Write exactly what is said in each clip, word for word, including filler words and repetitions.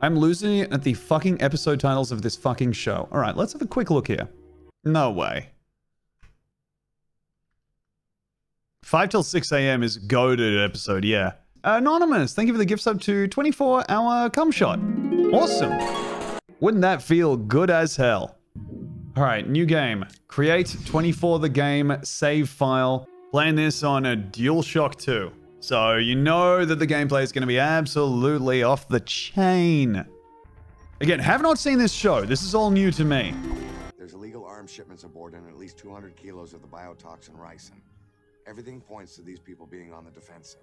I'm losing it at the fucking episode titles of this fucking show. Alright, let's have a quick look here. No way. five till six A M is goated episode, yeah. Anonymous, thank you for the gift sub to twenty-four hour cum shot. Awesome. Wouldn't that feel good as hell? Alright, new game. Create twenty-four the game, save file. Playing this on a DualShock two. So you know that the gameplay is going to be absolutely off the chain. Again, have not seen this show. This is all new to me. There's illegal arms shipments aboard and at least two hundred kilos of the biotoxin ricin. Everything points to these people being on the defensive.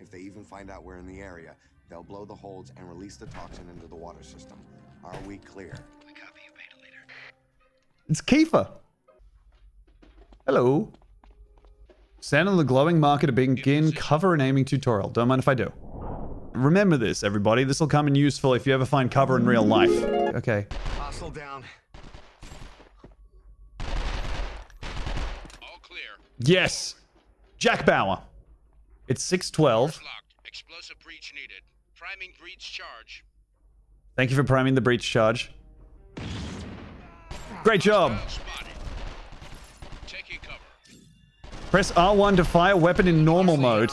If they even find out we're in the area, they'll blow the holds and release the toxin into the water system. Are we clear? We copy you, beta leader. It's Kiefer. Hello. Stand on the glowing marker to begin cover and aiming tutorial. Don't mind if I do. Remember this, everybody. This will come in useful if you ever find cover in real life. Okay. Hostile down. All clear. Yes. Jack Bauer. It's six twelve. Explosive breach needed. Priming breach charge. Thank you for priming the breach charge. Great job. Press R one to fire weapon in normal mode.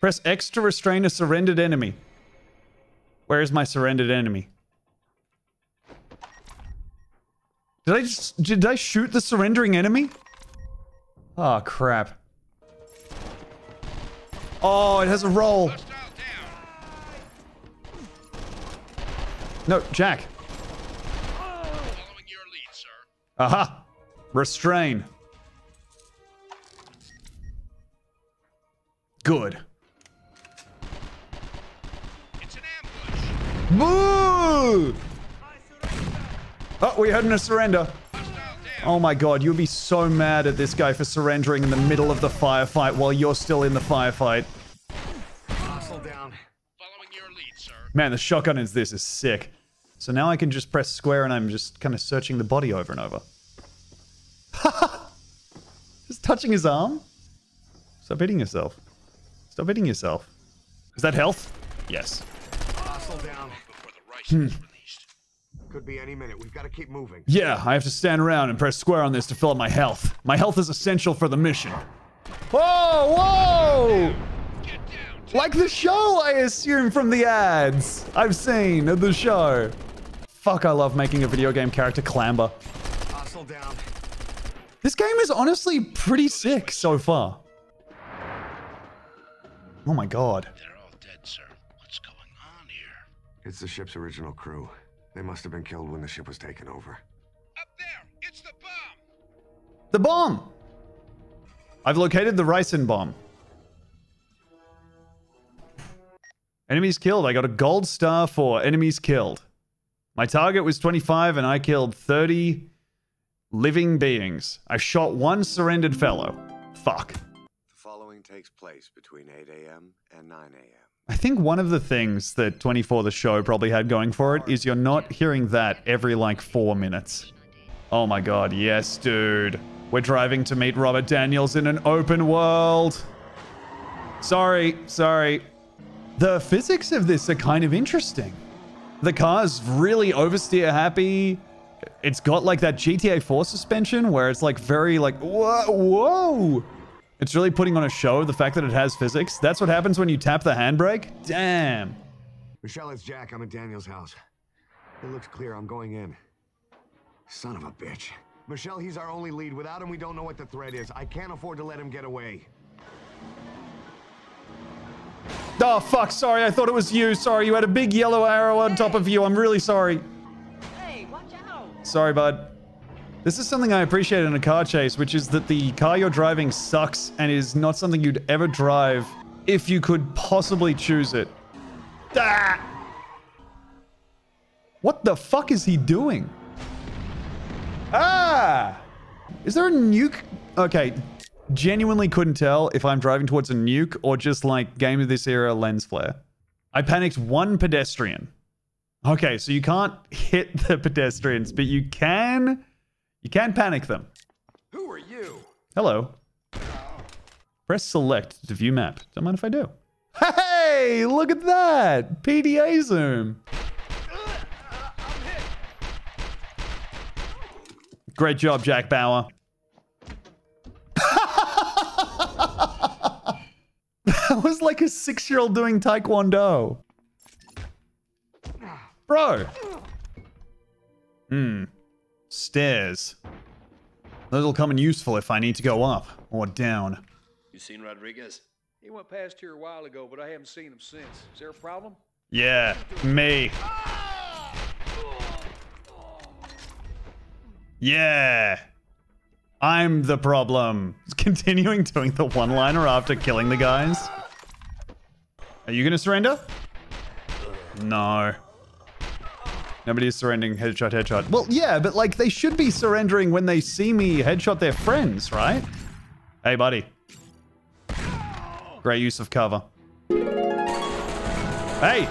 Press X to restrain a surrendered enemy. Where is my surrendered enemy? Did I just, did I shoot the surrendering enemy? Oh, crap. Oh, it has a roll. No, Jack. Following your lead, sir. Aha. Restrain. Good. It's an ambush. Boo! Oh, we heard a surrender. Oh my god, you'd be so mad at this guy for surrendering in the middle of the firefight while you're still in the firefight. Hostile down. Following your lead, sir. Man, the shotgun is this is sick. So now I can just press square and I'm just kind of searching the body over and over. Ha! Just touching his arm? Stop hitting yourself. Stop hitting yourself. Is that health? Yes. Down. Hmm. Could be any minute. We've got to keep moving. Yeah, I have to stand around and press square on this to fill up my health. My health is essential for the mission. Whoa, whoa! Get down. Get down. Like the show, I assume, from the ads I've seen of the show. Fuck, I love making a video game character clamber. Down. This game is honestly pretty sick so far. Oh my god. They're all dead, sir. What's going on here? It's the ship's original crew. They must have been killed when the ship was taken over. Up there! It's the bomb! The bomb! I've located the ricin bomb. Enemies killed. I got a gold star for enemies killed. My target was twenty-five and I killed thirty living beings. I shot one surrendered fellow. Fuck. Takes place between eight A M and nine A M I think one of the things that twenty-four the show probably had going for it is you're not hearing that every like four minutes. Oh my god, yes dude. We're driving to meet Robert Daniels in an open world. Sorry, sorry. The physics of this are kind of interesting. The car's really oversteer happy. It's got like that G T A four suspension where it's like very like, whoa, whoa. It's really putting on a show, the fact that it has physics. That's what happens when you tap the handbrake? Damn. Michelle, it's Jack. I'm at Daniel's house. It looks clear. I'm going in. Son of a bitch. Michelle, he's our only lead. Without him, we don't know what the threat is. I can't afford to let him get away. Oh, fuck. Sorry. I thought it was you. Sorry. You had a big yellow arrow on top of you. I'm really sorry. Hey, watch out. Sorry, bud. This is something I appreciate in a car chase, which is that the car you're driving sucks and is not something you'd ever drive if you could possibly choose it. Ah! What the fuck is he doing? Ah! Is there a nuke? Okay, genuinely couldn't tell if I'm driving towards a nuke or just like Game of This Era lens flare. I panicked one pedestrian. Okay, so you can't hit the pedestrians, but you can... You can panic them. Who are you? Hello. Press select to view map. Don't mind if I do. Hey! Hey, look at that! P D A zoom. Great job, Jack Bauer. That was like a six-year-old doing Taekwondo. Bro. Hmm. Stairs. Those will come in useful if I need to go up or down. You seen Rodriguez? He went past here a while ago, but I haven't seen him since. Is there a problem? Yeah, me. Yeah. I'm the problem. Continuing doing the one-liner after killing the guys. Are you gonna surrender? No. Nobody's surrendering headshot, headshot. Well, yeah, but like they should be surrendering when they see me headshot their friends, right? Hey, buddy. Great use of cover. Hey!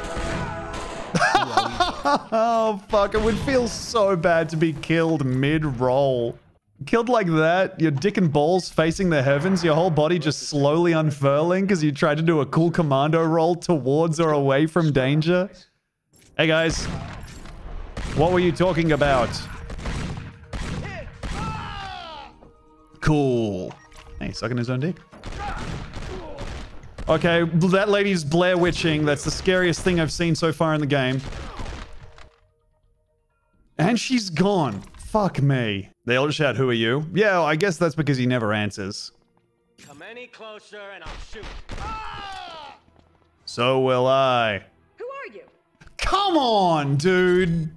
Oh, fuck. It would feel so bad to be killed mid-roll. Killed like that, your dick and balls facing the heavens, your whole body just slowly unfurling because you tried to do a cool commando roll towards or away from danger. Hey, guys. What were you talking about? Cool. Hey, sucking his own dick. Okay, that lady's Blair Witching. That's the scariest thing I've seen so far in the game. And she's gone. Fuck me. They all shout, who are you? Yeah, I guess that's because he never answers. Come any closer and I'll shoot. Ah! So will I. Who are you? Come on, dude.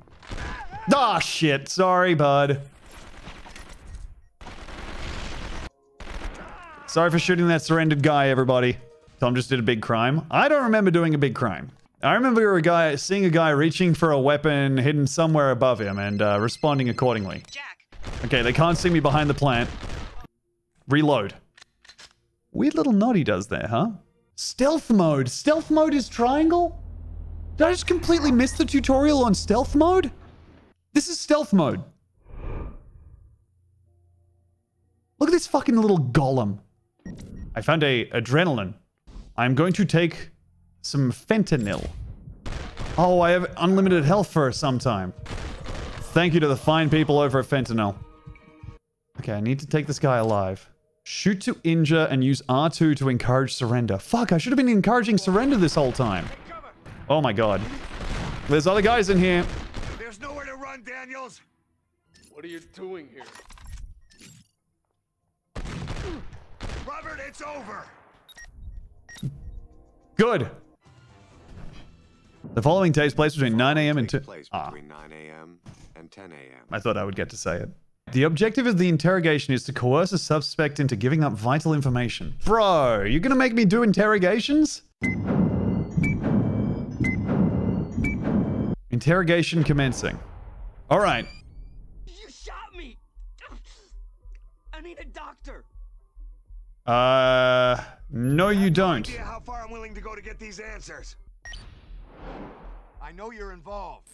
Ah, shit. Sorry, bud. Sorry for shooting that surrendered guy, everybody. Tom just did a big crime. I don't remember doing a big crime. I remember a guy seeing a guy reaching for a weapon hidden somewhere above him and uh, responding accordingly. Jack. Okay, they can't see me behind the plant. Reload. Weird little nod he does there, huh? Stealth mode. Stealth mode is triangle? Did I just completely miss the tutorial on stealth mode? This is stealth mode. Look at this fucking little golem. I found a adrenaline. I'm going to take some fentanyl. Oh, I have unlimited health for some time. Thank you to the fine people over at fentanyl. Okay, I need to take this guy alive. Shoot to injure and use R two to encourage surrender. Fuck, I should have been encouraging surrender this whole time. Oh my god. There's other guys in here. There's nowhere to run, Daniels. What are you doing here? Robert, it's over. Good. The following takes place between nine A M and two. Ah. I thought I would get to say it. The objective of the interrogation is to coerce a suspect into giving up vital information. Bro, you're gonna make me do interrogations? Interrogation commencing. All right. You shot me. I need a doctor. Uh, no, you don't. I have no idea how far I'm willing to go to get these answers. I know you're involved.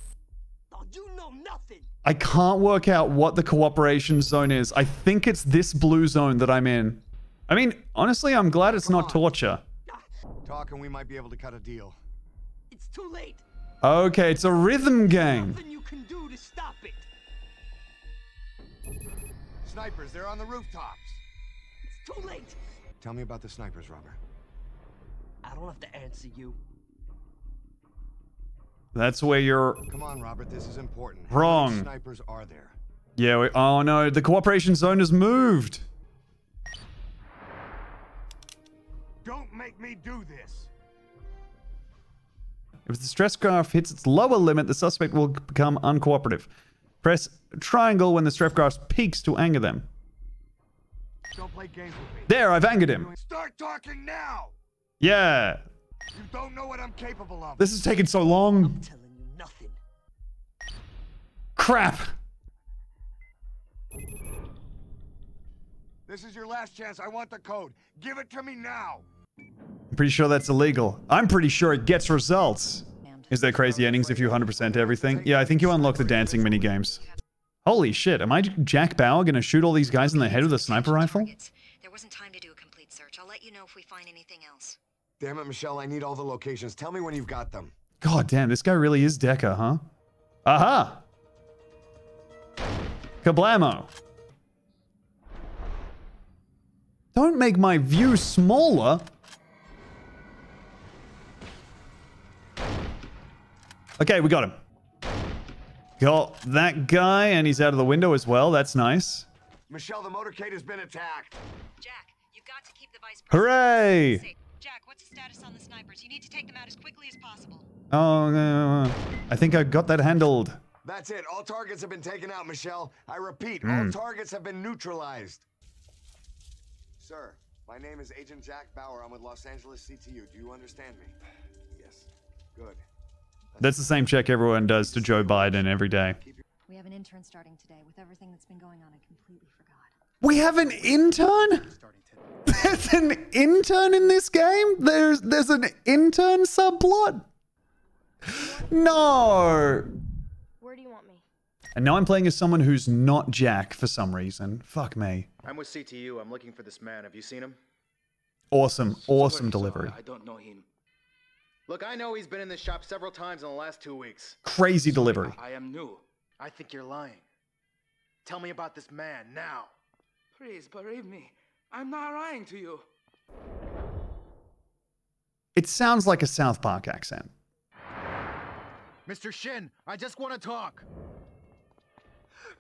Oh, you know nothing. I can't work out what the cooperation zone is. I think it's this blue zone that I'm in. I mean, honestly, I'm glad it's Come not on. torture. Talk and we might be able to cut a deal. It's too late. Okay, it's a rhythm game. There's nothing you can do to stop it. Snipers, they're on the rooftops. It's too late. Tell me about the snipers, Robert. I don't have to answer you. That's where you're... Come on, Robert, this is important. Wrong. How many snipers are there? Yeah, we... Oh, no, the cooperation zone has moved. Don't make me do this. If the stress graph hits its lower limit, the suspect will become uncooperative. Press triangle when the stress graph peaks to anger them. Don't play games with me. There, I've angered him. Start talking now. Yeah. You don't know what I'm capable of. This is taking so long. I'm telling you nothing. Crap. This is your last chance. I want the code. Give it to me now. I'm pretty sure that's illegal. I'm pretty sure it gets results. Is there crazy endings if you one hundred percent everything? Yeah, I think you unlock the dancing mini games. Holy shit, am I Jack Bauer gonna shoot all these guys in the head with a sniper rifle? There wasn't time to do a complete search. I'll let you know if we find anything else. Damn it, Michelle, I need all the locations. Tell me when you've got them. God damn, this guy really is Decker, huh? Aha! Kablamo! Don't make my view smaller! Okay, we got him. Got that guy, and he's out of the window as well. That's nice. Michelle, the motorcade has been attacked. Jack, you've got to keep the vice president. Hooray! Jack, what's the status on the snipers? You need to take them out as quickly as possible. Oh, no. I think I got that handled. That's it. All targets have been taken out, Michelle. I repeat, mm. all targets have been neutralized. Sir, my name is Agent Jack Bauer. I'm with Los Angeles C T U. Do you understand me? Yes. Good. That's the same check everyone does to Joe Biden every day. We have an intern starting today. With everything that's been going on, I completely forgot. We have an intern? There's an intern in this game? There's there's an intern subplot? No. Where do you want me? And now I'm playing as someone who's not Jack for some reason. Fuck me. I'm with C T U. I'm looking for this man. Have you seen him? Awesome. Awesome delivery. I don't know him. Look, I know he's been in this shop several times in the last two weeks. Crazy delivery. I, I am new. I think you're lying. Tell me about this man now. Please believe me. I'm not lying to you. It sounds like a South Park accent. Mister Shin, I just want to talk.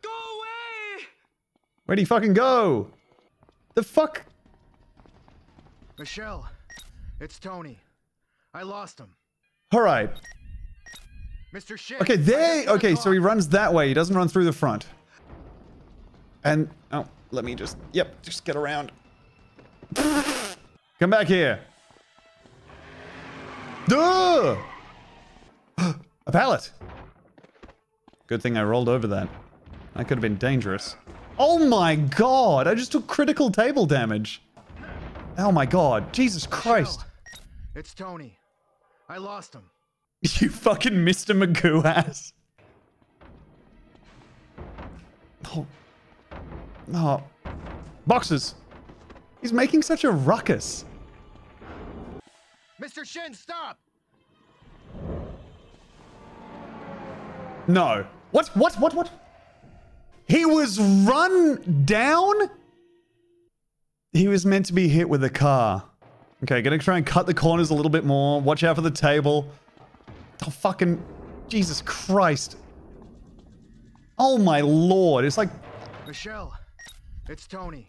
Go away! Where'd he fucking go? The fuck? Michelle, it's Tony. I lost him. All right. Mister Shin. Okay, they. Okay, so he runs that way. He doesn't run through the front. And oh, let me just. Yep, just get around. Come back here. Duh! A pallet. Good thing I rolled over that. That could have been dangerous. Oh my god! I just took critical table damage. Oh my god! Jesus Christ! It's Tony. I lost him. You fucking Mister Magoo ass. Oh. Oh. Boxes. He's making such a ruckus. Mister Shin, stop! No. What? What? What? What? He was run down? He was meant to be hit with a car. Okay, gonna try and cut the corners a little bit more. Watch out for the table. Oh, fucking... Jesus Christ. Oh, my lord. It's like... Michelle, it's Tony.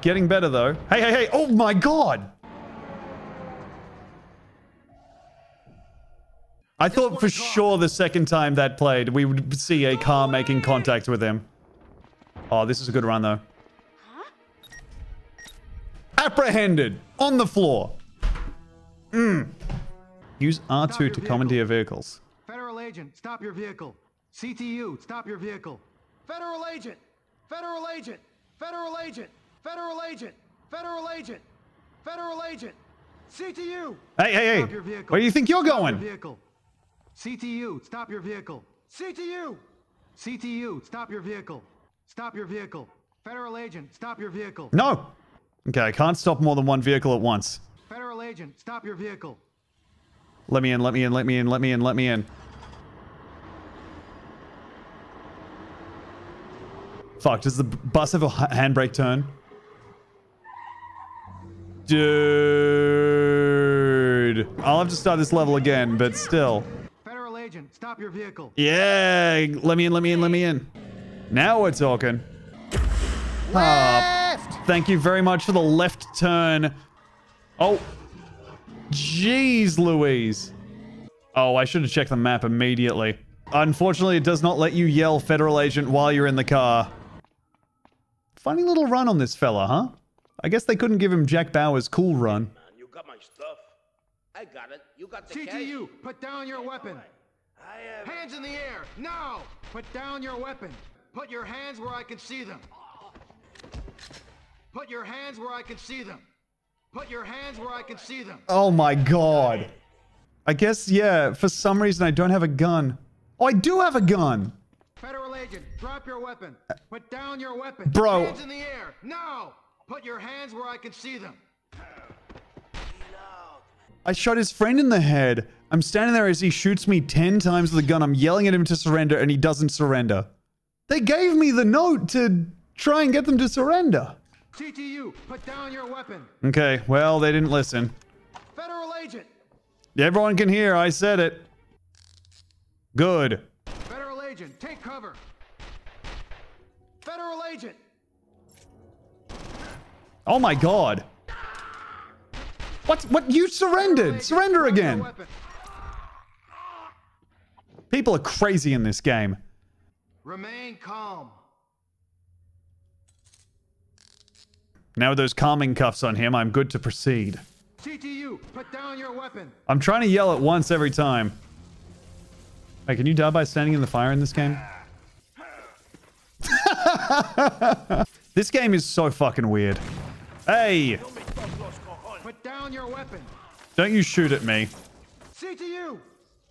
Getting better, though. Hey, hey, hey! Oh, my god! I thought for sure the second time that played, we would see a car making contact with him. Oh, this is a good run, though. Apprehended on the floor. Mm. Use R two to commandeer vehicles. Federal agent, stop your vehicle. C T U, stop your vehicle. Federal agent, federal agent, federal agent, federal agent, federal agent, federal agent. C T U. Hey, hey, hey! Where do you think you're going? C T U, stop your vehicle. C T U. C T U, stop your vehicle. Stop your vehicle. Federal agent, stop your vehicle. No. Okay, I can't stop more than one vehicle at once. Federal agent, stop your vehicle. Let me in, let me in, let me in, let me in, let me in. Fuck, does the bus have a handbrake turn? Dude. I'll have to start this level again, but still. Federal agent, stop your vehicle. Yeah, let me in, let me in, let me in. Now we're talking. Ah. Thank you very much for the left turn. Oh. Jeez Louise. Oh, I should have checked the map immediately. Unfortunately, it does not let you yell federal agent while you're in the car. Funny little run on this fella, huh? I guess they couldn't give him Jack Bauer's cool run. Hey man, you got my stuff. I got it. You got the C T U, cash. Put down your weapon. I have... Hands in the air, now! Put down your weapon. Put your hands where I can see them. Put your hands where I can see them. Put your hands where I can see them. Oh my god. I guess, yeah, for some reason I don't have a gun. Oh, I do have a gun. Federal agent, drop your weapon. Put down your weapon. Bro. Hands in the air. Now. Put your hands where I can see them. I shot his friend in the head. I'm standing there as he shoots me ten times with a gun. I'm yelling at him to surrender and he doesn't surrender. They gave me the note to try and get them to surrender. C T U, put down your weapon. Okay, well, they didn't listen. Federal agent. Everyone can hear, I said it. Good. Federal agent, take cover. Federal agent. Oh my god. What? What? You surrendered! Surrender again! People are crazy in this game. Remain calm. Now with those calming cuffs on him, I'm good to proceed. C T U, put down your weapon. I'm trying to yell at once every time. Hey, can you die by standing in the fire in this game? This game is so fucking weird. Hey! Put down your weapon. Don't you shoot at me. C T U,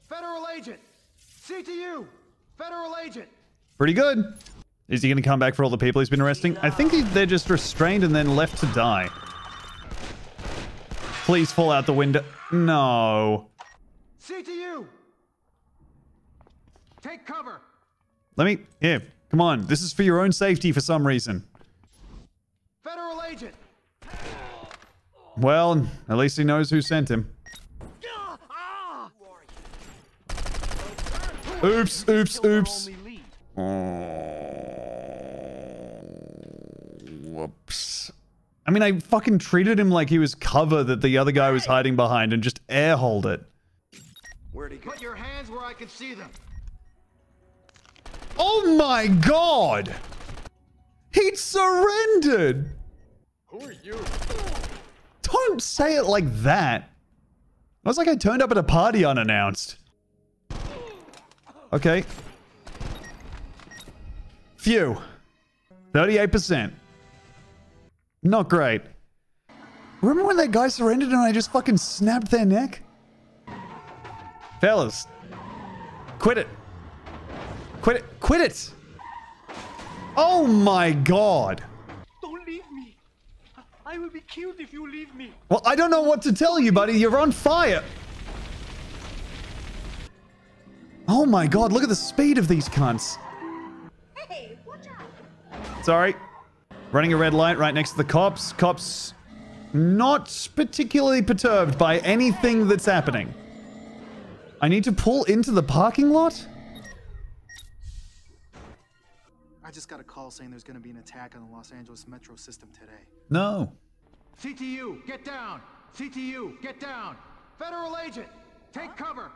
federal agent. C T U, federal agent. Pretty good. Is he going to come back for all the people he's been arresting? I think they're just restrained and then left to die. Please fall out the window. No. C T U, take cover. Let me... Here, come on. This is for your own safety for some reason. Federal agent. Well, at least he knows who sent him. Oops, oops, oops. Oh, whoops. I mean, I fucking treated him like he was cover that the other guy was hiding behind and just air hold it. Where'd he go? Put your hands where I can see them. Oh my god! He'd surrendered! Who are you? Don't say it like that. It was like I turned up at a party unannounced. Okay. Phew. thirty-eight percent. Not great. Remember when that guy surrendered and I just fucking snapped their neck? Fellas. Quit it. Quit it. Quit it. Oh my god. I will be killed if you leave me. Well, I don't know what to tell you, buddy. You're on fire. Oh my god, look at the speed of these cunts. Hey, watch out. Sorry. Running a red light right next to the cops. Cops not particularly perturbed by anything that's happening. I need to pull into the parking lot? I just got a call saying there's going to be an attack on the Los Angeles metro system today. No. C T U, get down. C T U, get down. Federal agent, take cover.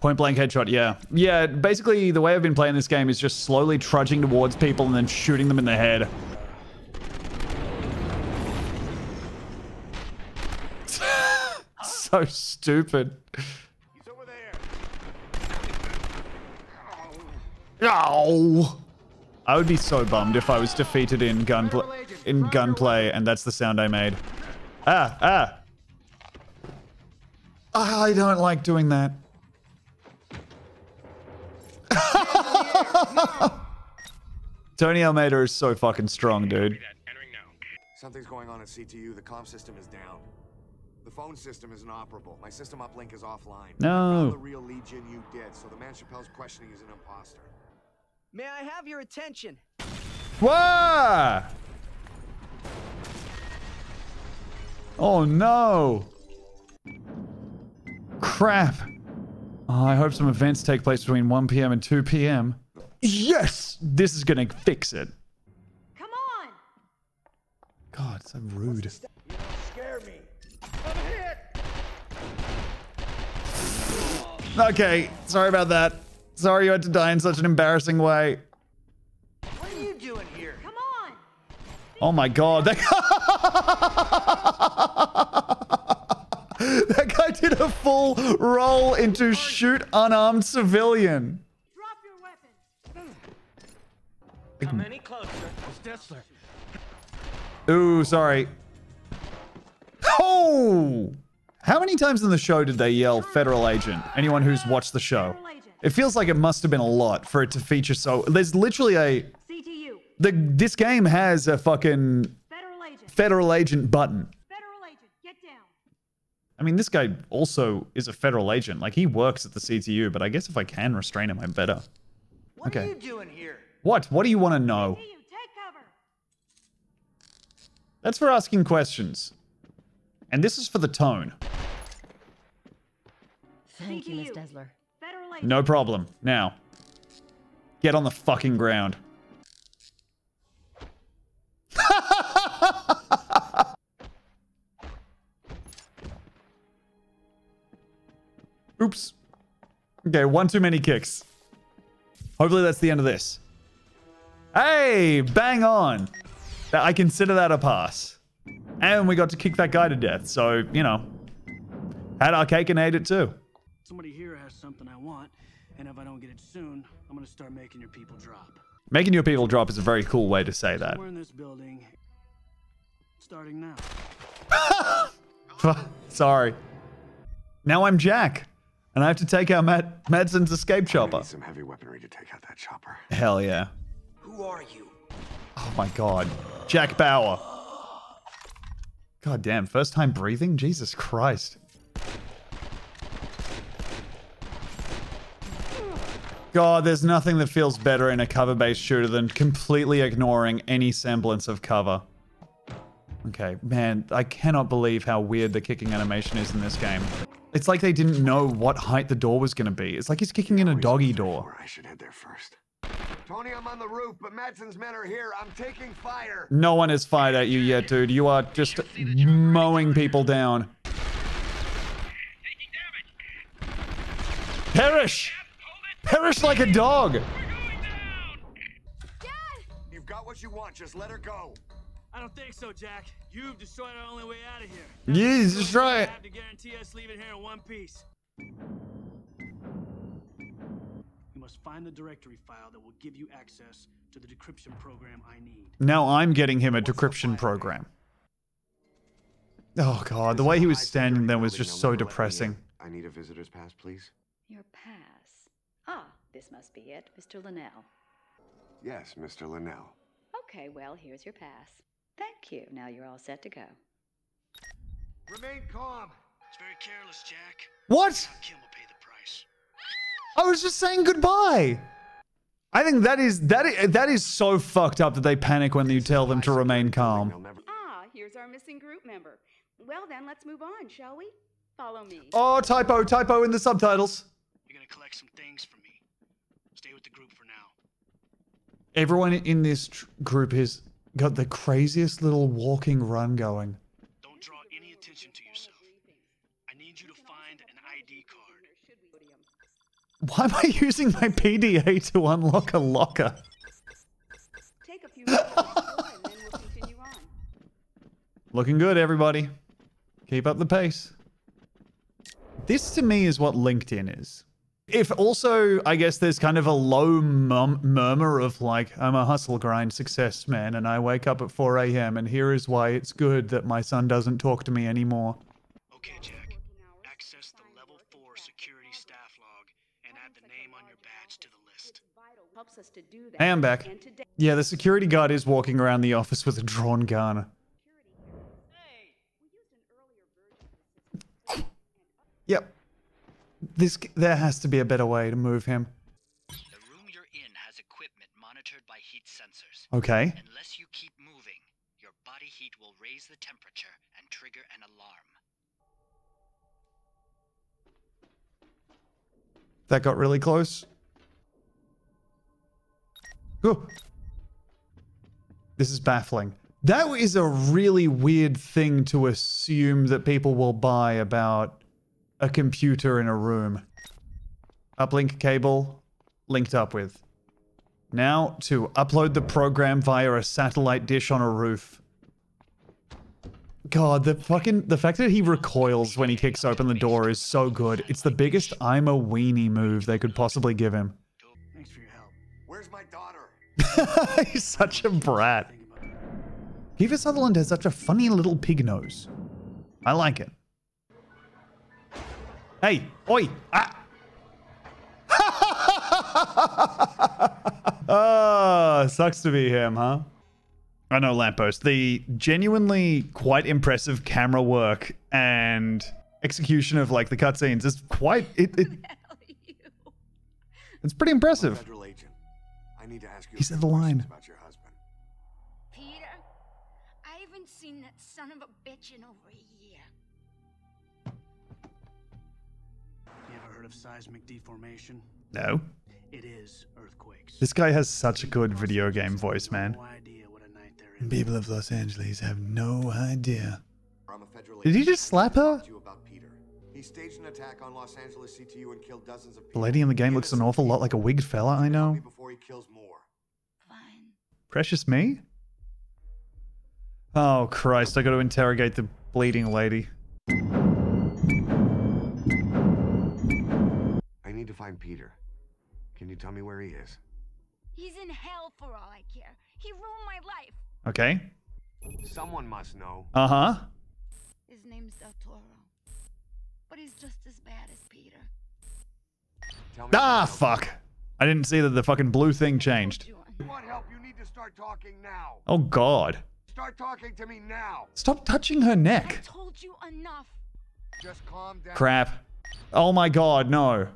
Point blank headshot, yeah. Yeah, basically the way I've been playing this game is just slowly trudging towards people and then shooting them in the head. So stupid. No! I would be so bummed if I was defeated in gunplay, in gunplay, and that's the sound I made. Ah, ah! I don't like doing that. Tony Almeida is so fucking strong, dude. Something's going on at C T U. The comm system is down. The phone system is inoperable. My system uplink is offline. No. The real Legion, you did. So the man Chappelle's questioning is an imposter. May I have your attention? Whoa! Oh no! Crap! Oh, I hope some events take place between one P M and two P M Yes! This is gonna fix it. Come on! God, so rude. You scare me. I'm hit. Okay, sorry about that. Sorry you had to die in such an embarrassing way. What are you doing here? Come on! Oh my god, that guy, that guy did a full roll into shoot unarmed civilian. Drop your weapon. Come any closer. It's Dessler. Ooh, sorry. Oh! How many times in the show did they yell federal agent? Anyone who's watched the show? It feels like it must have been a lot for it to feature so... There's literally a... C T U. The, this game has a fucking federal agent button. Federal agent, get down. I mean, this guy also is a federal agent. Like, he works at the C T U, but I guess if I can restrain him, I'm better. What okay. are you doing here? What? What do you want to know? C T U, take cover. That's for asking questions. And this is for the tone. Thank you, Miss Desler. No problem. Now, get on the fucking ground. Oops. Okay, one too many kicks. Hopefully that's the end of this. Hey, bang on. I consider that a pass. And we got to kick that guy to death. So, you know, had our cake and ate it too. Somebody here has something I want, and if I don't get it soon, I'm gonna start making your people drop. Making your people drop is a very cool way to say that. We're in this building, starting now. Sorry. Now I'm Jack, and I have to take out Matt Madsen's escape chopper. I need some heavy weaponry to take out that chopper. Hell yeah. Who are you? Oh my God, Jack Bauer. God damn, first time breathing? Jesus Christ. God, there's nothing that feels better in a cover-based shooter than completely ignoring any semblance of cover. Okay, man, I cannot believe how weird the kicking animation is in this game. It's like they didn't know what height the door was gonna be. It's like he's kicking in a doggy door. I should head there first. Tony, I'm on the roof, but Madsen's men are here. I'm taking fire. No one has fired at you yet, dude. You are just mowing people down. Perish! Perish like a dog. We're going down. Dad! You've got what you want. Just let her go. I don't think so, Jack. You've destroyed our only way out of here. Yes, that's right. You have to guarantee us leaving here in one piece. You must find the directory file that will give you access to the decryption program I need. Now I'm getting him a What's decryption program. Oh God, the way he was standing there was just so depressing. I need a visitor's pass, please. Your pass. Ah, this must be it, Mister Linnell. Yes, Mister Linnell. Okay, well, here's your pass. Thank you. Now you're all set to go. Remain calm. It's very careless, Jack. What? Kim will pay the price. I was just saying goodbye. I think that is that is, that is so fucked up that they panic when you tell them to remain calm. Ah, here's our missing group member. Well then, let's move on, shall we? Follow me. Oh, typo, typo in the subtitles. Gonna collect some things for me. Stay with the group for now. Everyone in this tr group has got the craziest little walking run going. Don't draw any attention to yourself. I need you to find an I D card. Why am I using my P D A to unlock a locker? Take a few minutes and then we'll continue on. Looking good, everybody. Keep up the pace. This to me is what LinkedIn is. If also, I guess there's kind of a low mum murmur of like, I'm a hustle grind success man and I wake up at four A M and here is why it's good that my son doesn't talk to me anymore. Okay, Jack. Access the level four security staff log and add the name on your badge to the list. Helps us to do that. Hey, I'm back. Yeah, the security guard is walking around the office with a drawn gun. Yep. This, there has to be a better way to move him. The room you're in has equipment monitored by heat sensors. Okay. Unless you keep moving, your body heat will raise the temperature and trigger an alarm. That got really close. Oh. This is baffling. That is a really weird thing to assume that people will buy about a computer in a room. Uplink cable linked up with. Now to upload the program via a satellite dish on a roof. God, the fucking the fact that he recoils when he kicks open the door is so good. It's the biggest I'm a weenie move they could possibly give him. Thanks for your help. Where's my daughter? He's such a brat. Kiefer Sutherland has such a funny little pig nose. I like it. Hey, oi, ah. Oh, sucks to be him, huh? I know, lamppost. The genuinely quite impressive camera work and execution of like the cutscenes is quite it, it it's pretty impressive. Federal agent, I need to ask you. He said the line about your husband. Peter, I haven't seen that son of a bitch in over a year. You ever heard of seismic deformation? No. It is earthquakes. This guy has such a good video game voice, man. People of Los Angeles have no idea. Did he just slap her? He staged an attack on Los Angeles C T U and killed dozens of people. The lady in the game looks an awful lot like a wig fella, I know. Before he kills more. Fine. Precious me? Oh Christ, I gotta interrogate the bleeding lady. I need to find Peter. Can you tell me where he is? He's in hell for all I care. He ruined my life. Okay. Someone must know. Uh-huh. His name's Del Toro. But he's just as bad as Peter. Tell me ah, fuck. I didn't see that the fucking blue thing changed. You want help? You need to start talking now. Oh, God. Start talking to me now. Stop touching her neck. I told you enough. Just calm down. Crap. Oh, my God, no.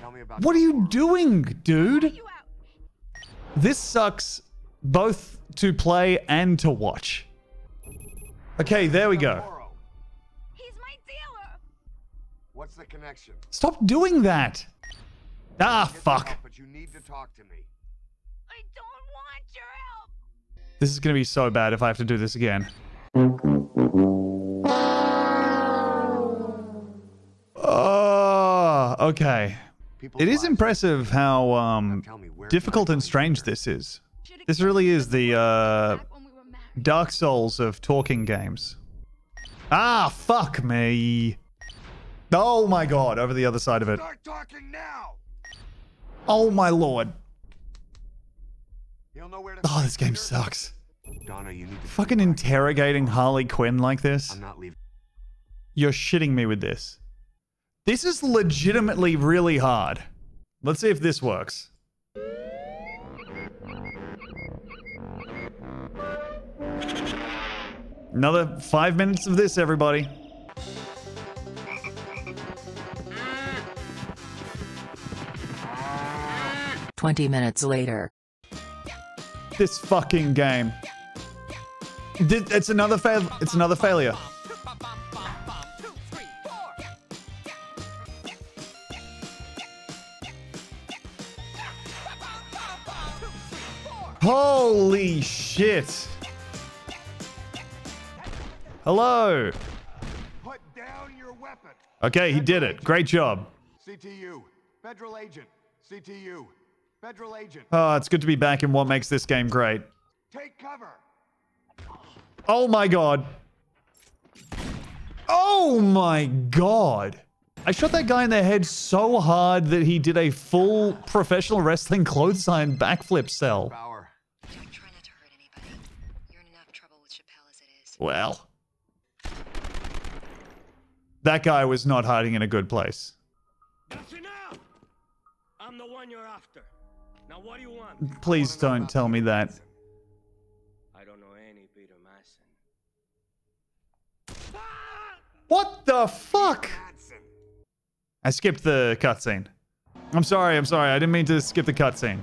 Tell me about what are you doing, dude? This sucks both to play and to watch. Okay, there we go. He's my dealer. What's the connection? Stop doing that. Ah, fuck. But you need to talk to me. I don't want your help. This is going to be so bad if I have to do this again. Oh, okay. It is impressive how um, difficult and strange this is. This really is the uh, Dark Souls of talking games. Ah, fuck me. Oh my God, over the other side of it. Oh my Lord. Oh, this game sucks. Fucking interrogating Harley Quinn like this. You're shitting me with this. This is legitimately really hard. Let's see if this works. Another five minutes of this, everybody. twenty minutes later. This fucking game. It's another fail. It's another failure. Holy shit. Hello. Put down your weapon. Okay, he did it. Great job. C T U. Federal agent. C T U. Federal agent. Oh, it's good to be back in what makes this game great. Take cover. Oh my God. Oh my God. I shot that guy in the head so hard that he did a full professional wrestling clothesline backflip sell. Well, that guy was not hiding in a good place. I'm the one you're after. Now what do you want? Please don't tell me that. I don't know any Peter Madsen. What the fuck? I skipped the cutscene. I'm sorry. I'm sorry. I didn't mean to skip the cutscene.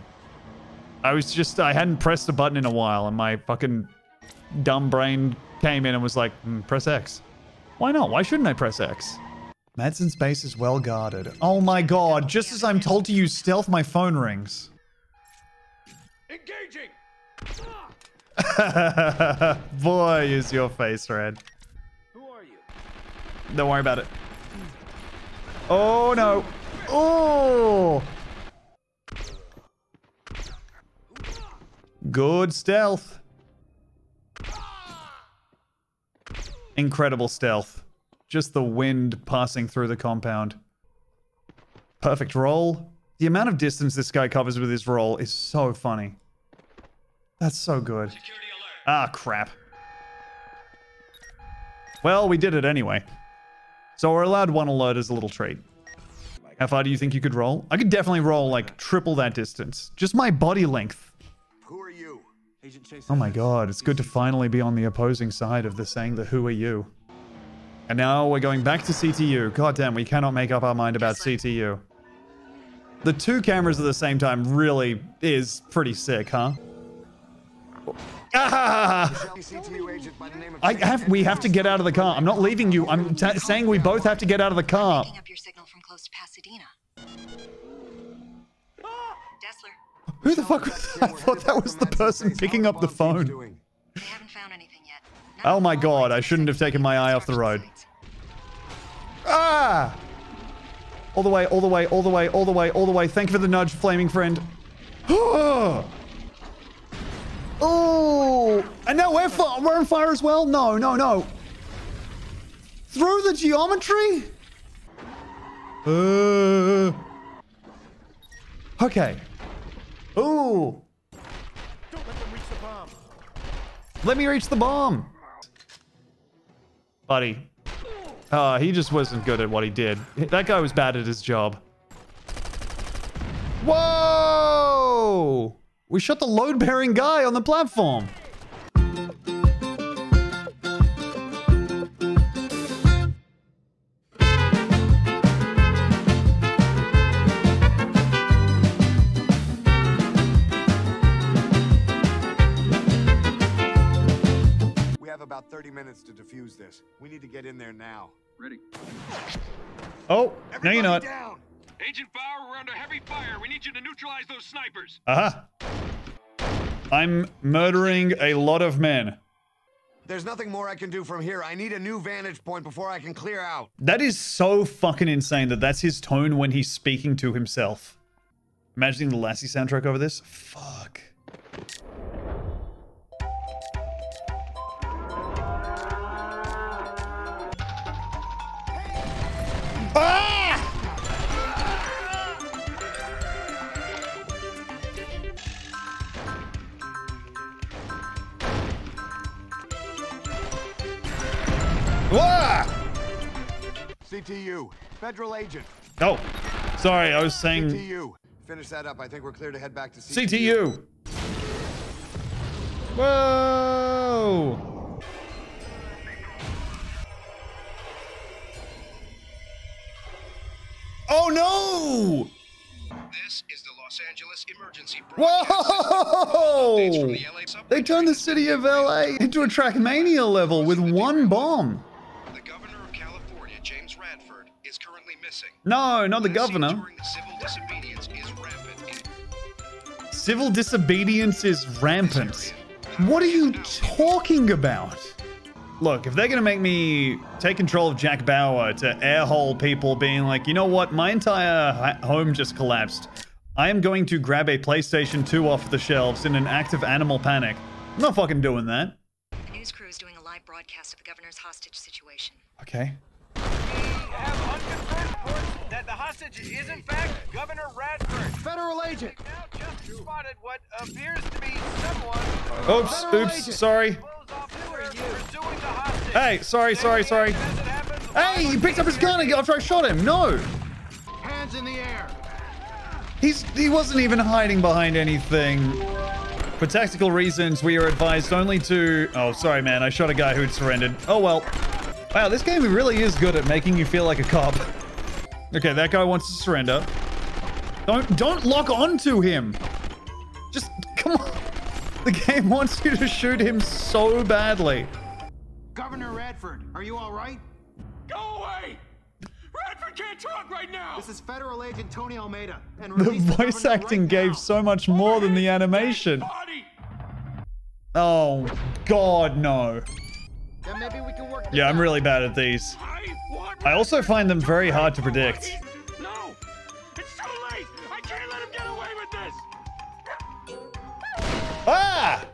I was just, I hadn't pressed a button in a while and my fucking dumb brain came in and was like, mm, press X. Why not? Why shouldn't I press X? Madsen's base is well guarded. Oh my God. Just as I'm told to use stealth, my phone rings. Engaging. Boy, is your face red. Who are you? Don't worry about it. Oh no. Oh. Good stealth. Incredible stealth. Just the wind passing through the compound. Perfect roll. The amount of distance this guy covers with his roll is so funny. That's so good. Ah, crap. Well, we did it anyway. So we're allowed one alert as a little treat. My Like, how far do you think you could roll? I could definitely roll like triple that distance. Just my body length. Who are you? Agent Chase. Oh my god, it's good to finally be on the opposing side of the saying the who are you. And now we're going back to C T U. God damn, we cannot make up our mind about C T U. The two cameras at the same time really is pretty sick, huh? Ah! I have, we have to get out of the car. I'm not leaving you. I'm t saying we both have to get out of the car. Who the fuck was that? I thought that was the person picking up the phone. Oh my god, I shouldn't have taken my eye off the road. Ah! All the way, all the way, all the way, all the way, all the way. Thank you for the nudge, flaming friend. Oh! Oh! And now we're, fi we're on fire as well? No, no, no. Through the geometry? Uh. Okay. Ooh. Don't let them reach the bomb. Let me reach the bomb. Buddy. Uh, he just wasn't good at what he did. That guy was bad at his job. Whoa! We shot the load-bearing guy on the platform. We have about thirty minutes to defuse this. We need to get in there now. Ready. Oh, everybody, no you're not. Down. Agent Bauer, we're under heavy fire. We need you to neutralize those snipers. Aha. Uh-huh. I'm murdering a lot of men. There's nothing more I can do from here. I need a new vantage point before I can clear out. That is so fucking insane that that's his tone when he's speaking to himself. Imagining the Lassie soundtrack over this. Fuck. C T U, federal agent. Oh, sorry, I was saying. C T U, finish that up. I think we're clear to head back to C T U. C T U. Whoa! Oh no! This is the Los Angeles emergency broadcast. Whoa! They turned the city of L A into a Trackmania level with one bomb. Missing. No, not the governor. Civil disobedience is rampant. Civil disobedience is rampant. What are you talking about? Look, if they're going to make me take control of Jack Bauer to airhole people being like, you know what, my entire home just collapsed. I am going to grab a PlayStation two off the shelves in an act of animal panic. I'm not fucking doing that. The news crew is doing a live broadcast of the governor's hostage situation. Okay. We have unconfirmed reports that the hostage is in fact Governor Radford. Federal agent. Now just spotted what appears to be someone. Oops, Federal oops, agent. Sorry. Hey, sorry, sorry, sorry. Hey, he picked up his gun again after I shot him. No. Hands in the air. He's he wasn't even hiding behind anything. For tactical reasons, we are advised only to. Oh, sorry, man. I shot a guy who had surrendered. Oh well. Wow, this game really is good at making you feel like a cop. Okay, that guy wants to surrender. Don't don't lock on to him. Just come on. The game wants you to shoot him so badly. Governor Radford, are you all right? Go away! Radford can't talk right now. This is Federal Agent Tony Almeida. And the voice acting gave so much more than the animation. Oh God, no. Yeah, maybe we can work yeah, I'm really bad at these. I also find them very hard to predict. No, it's too late. I can't let him get away with this. Ah!